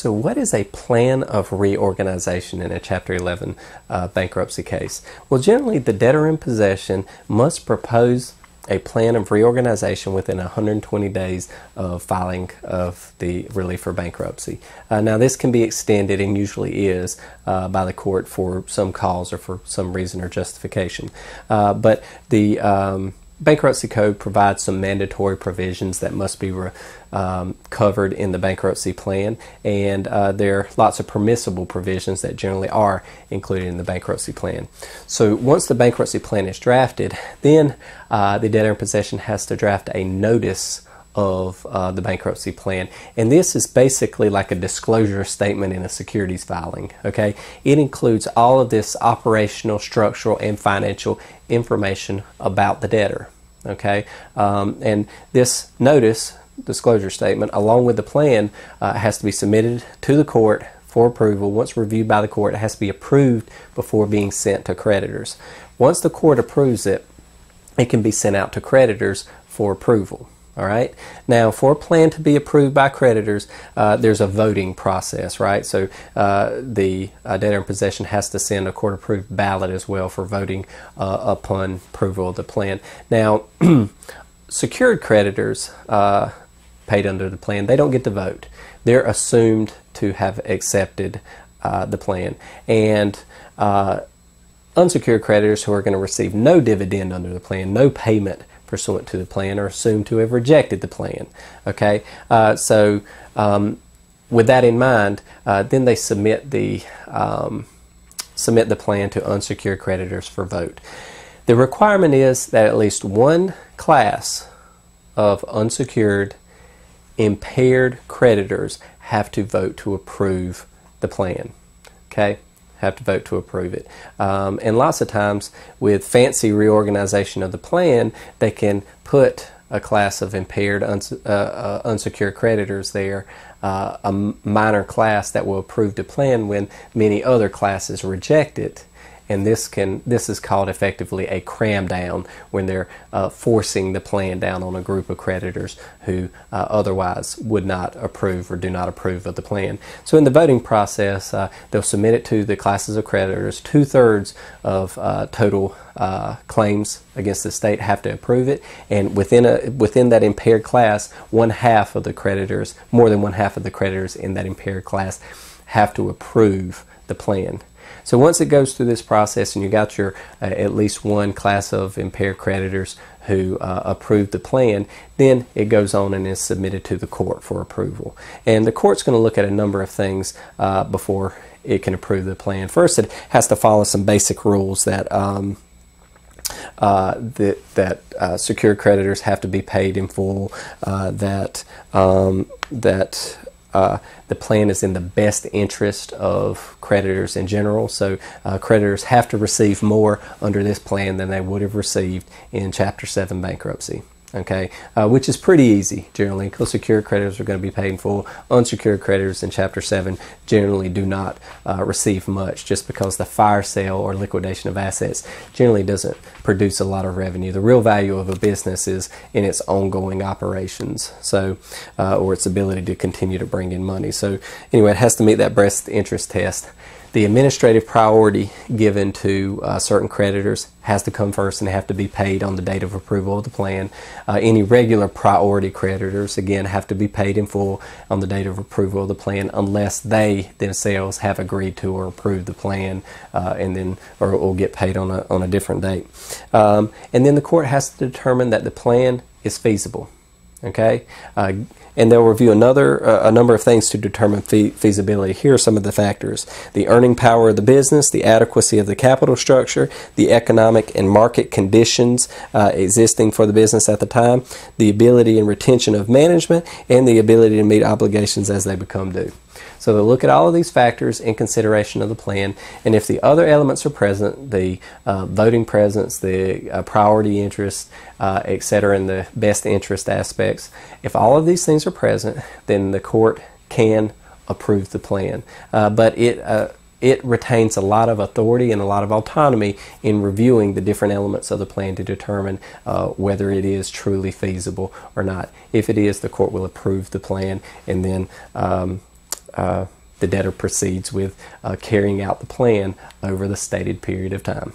So what is a plan of reorganization in a Chapter 11 bankruptcy case? Well, generally the debtor in possession must propose a plan of reorganization within 120 days of filing of the relief for bankruptcy. Now this can be extended, and usually is, by the court for some cause or for some reason or justification. But the Bankruptcy Code provides some mandatory provisions that must be covered in the bankruptcy plan, and there are lots of permissible provisions that generally are included in the bankruptcy plan. So once the bankruptcy plan is drafted, then the debtor in possession has to draft a notice of the bankruptcy plan, and this is basically like a disclosure statement in a securities filing. Okay, it includes all of this operational, structural, and financial information about the debtor. Okay, and this notice, disclosure statement, along with the plan, has to be submitted to the court for approval. Once reviewed by the court, it has to be approved before being sent to creditors. Once the court approves it, it can be sent out to creditors for approval. All right. Now, for a plan to be approved by creditors, there's a voting process, right? So the debtor in possession has to send a court-approved ballot as well for voting upon approval of the plan. Now, secured creditors paid under the plan, they don't get to vote. They're assumed to have accepted the plan. And unsecured creditors who are going to receive no dividend under the plan, no payment pursuant to the plan, or assumed to have rejected the plan. Okay, so with that in mind, then they submit the plan to unsecured creditors for vote. The requirement is that at least one class of unsecured impaired creditors have to vote to approve the plan. Okay, have to vote to approve it. And lots of times with fancy reorganization of the plan, they can put a class of impaired unsecured creditors there, a minor class that will approve the plan when many other classes reject it. And this is called effectively a cram down, when they're forcing the plan down on a group of creditors who otherwise would not approve or do not approve of the plan. So in the voting process, they'll submit it to the classes of creditors. 2/3 of total claims against the state have to approve it, and within that impaired class, more than one half of the creditors in that impaired class have to approve the plan. So once it goes through this process and you got your at least one class of impaired creditors who approved the plan, then it goes on and is submitted to the court for approval. And the court's going to look at a number of things before it can approve the plan. First, it has to follow some basic rules that secured creditors have to be paid in full, the plan is in the best interest of creditors in general. So creditors have to receive more under this plan than they would have received in Chapter 7 bankruptcy. Okay, which is pretty easy generally, because secured creditors are going to be paid in full. Unsecured creditors in Chapter 7 generally do not receive much, just because the fire sale or liquidation of assets generally doesn't produce a lot of revenue. The real value of a business is in its ongoing operations, so or its ability to continue to bring in money. So anyway, it has to meet that best interest test. The administrative priority given to certain creditors has to come first and have to be paid on the date of approval of the plan. Any regular priority creditors, again, have to be paid in full on the date of approval of the plan, unless they themselves have agreed to or approved the plan, and then or will get paid on a different date. And then the court has to determine that the plan is feasible. Okay, and they'll review a number of things to determine feasibility. Here are some of the factors: the earning power of the business, the adequacy of the capital structure, the economic and market conditions existing for the business at the time, the ability and retention of management, and the ability to meet obligations as they become due. So they'll look at all of these factors in consideration of the plan, and if the other elements are present, the voting presence, the priority interest, etc., and the best interest aspects, if all of these things are present, then the court can approve the plan. But it retains a lot of authority and a lot of autonomy in reviewing the different elements of the plan to determine whether it is truly feasible or not. If it is, the court will approve the plan, and then the debtor proceeds with carrying out the plan over the stated period of time.